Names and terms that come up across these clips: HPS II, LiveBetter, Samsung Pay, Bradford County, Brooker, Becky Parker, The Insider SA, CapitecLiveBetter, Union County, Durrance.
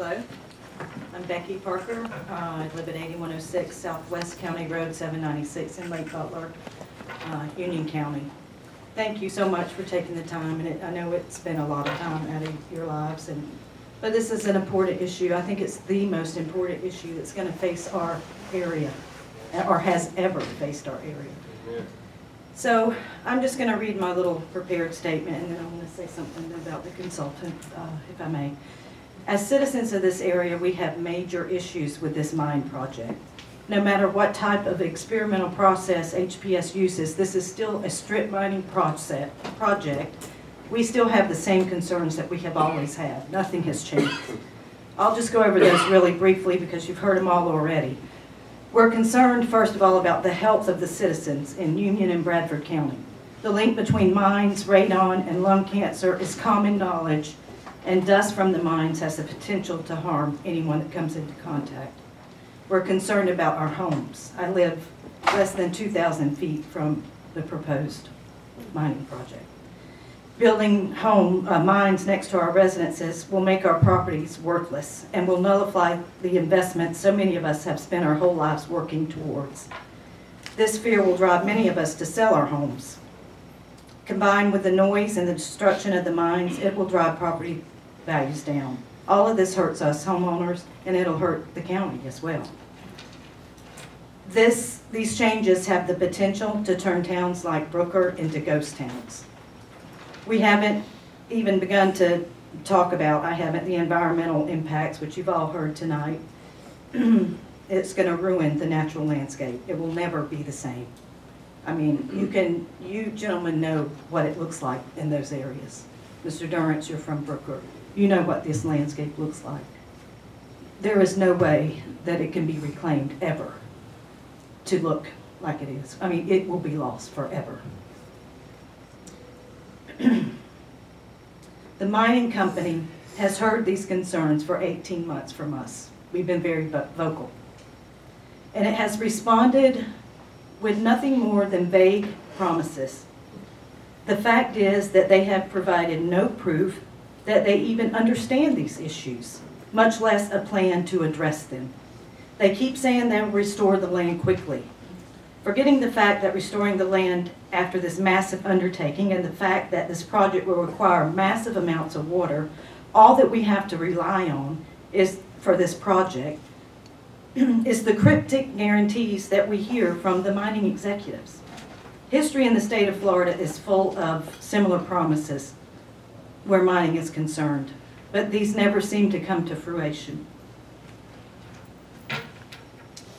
Hello, I'm Becky Parker. I live at 8106 Southwest County Road 796 in Lake Butler, Union County. Thank you so much for taking the time, and I know it's been a lot of time out of your lives, but this is an important issue. I think it's the most important issue that's going to face our area, or has ever faced our area. Yeah. So I'm just going to read my little prepared statement, and then I want to say something about the consultant, if I may. As citizens of this area, we have major issues with this mine project. No matter what type of experimental process HPS uses, this is still a strip mining project. We still have the same concerns that we have always had. Nothing has changed. I'll just go over those really briefly because you've heard them all already. We're concerned, first of all, about the health of the citizens in Union and Bradford County. The link between mines, radon, and lung cancer is common knowledge, and dust from the mines has the potential to harm anyone that comes into contact. We're concerned about our homes. I live less than 2,000 feet from the proposed mining project. Building mines next to our residences will make our properties worthless and will nullify the investment so many of us have spent our whole lives working towards. This fear will drive many of us to sell our homes. Combined with the noise and the destruction of the mines, it will drive property values down. All of this hurts us homeowners, and it'll hurt the county as well. These changes have the potential to turn towns like Brooker into ghost towns. We haven't even begun to talk about, the environmental impacts, which you've all heard tonight. It's going to ruin the natural landscape. It will never be the same. I mean, you gentlemen know what it looks like in those areas. Mr. Durrance, you're from Brooker. You know what this landscape looks like. There is no way that it can be reclaimed ever to look like it is. I mean, it will be lost forever. The mining company has heard these concerns for 18 months from us. We've been very vocal. And it has responded with nothing more than vague promises. The fact is that they have provided no proof that they even understand these issues, much less a plan to address them. They keep saying they'll restore the land quickly, forgetting the fact that restoring the land after this massive undertaking and the fact that this project will require massive amounts of water, all that we have to rely on is for this project is the cryptic guarantees that we hear from the mining executives. History in the state of Florida is full of similar promises where mining is concerned, but these never seem to come to fruition.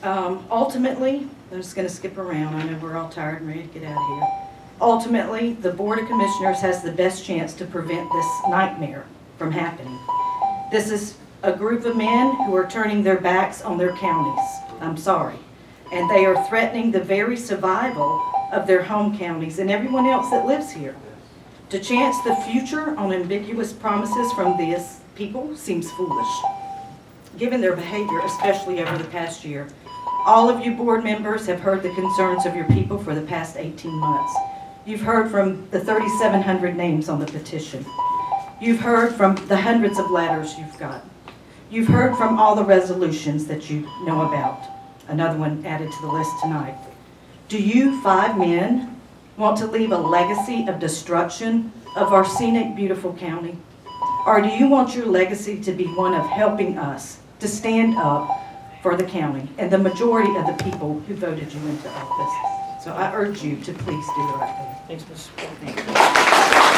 Ultimately, I'm just going to skip around. I know we're all tired and ready to get out of here. Ultimately, the Board of Commissioners has the best chance to prevent this nightmare from happening. This is a group of men who are turning their backs on their counties. I'm sorry. And they are threatening the very survival of their home counties and everyone else that lives here. To chance the future on ambiguous promises from these people seems foolish, given their behavior, especially over the past year. All of you board members have heard the concerns of your people for the past 18 months. You've heard from the 3,700 names on the petition. You've heard from the hundreds of letters you've got. You've heard from all the resolutions that you know about. Another one added to the list tonight. Do you five men want to leave a legacy of destruction of our scenic, beautiful county? Or do you want your legacy to be one of helping us to stand up for the county and the majority of the people who voted you into office? So I urge you to please do the right thing. Thanks, Mr. Speaker.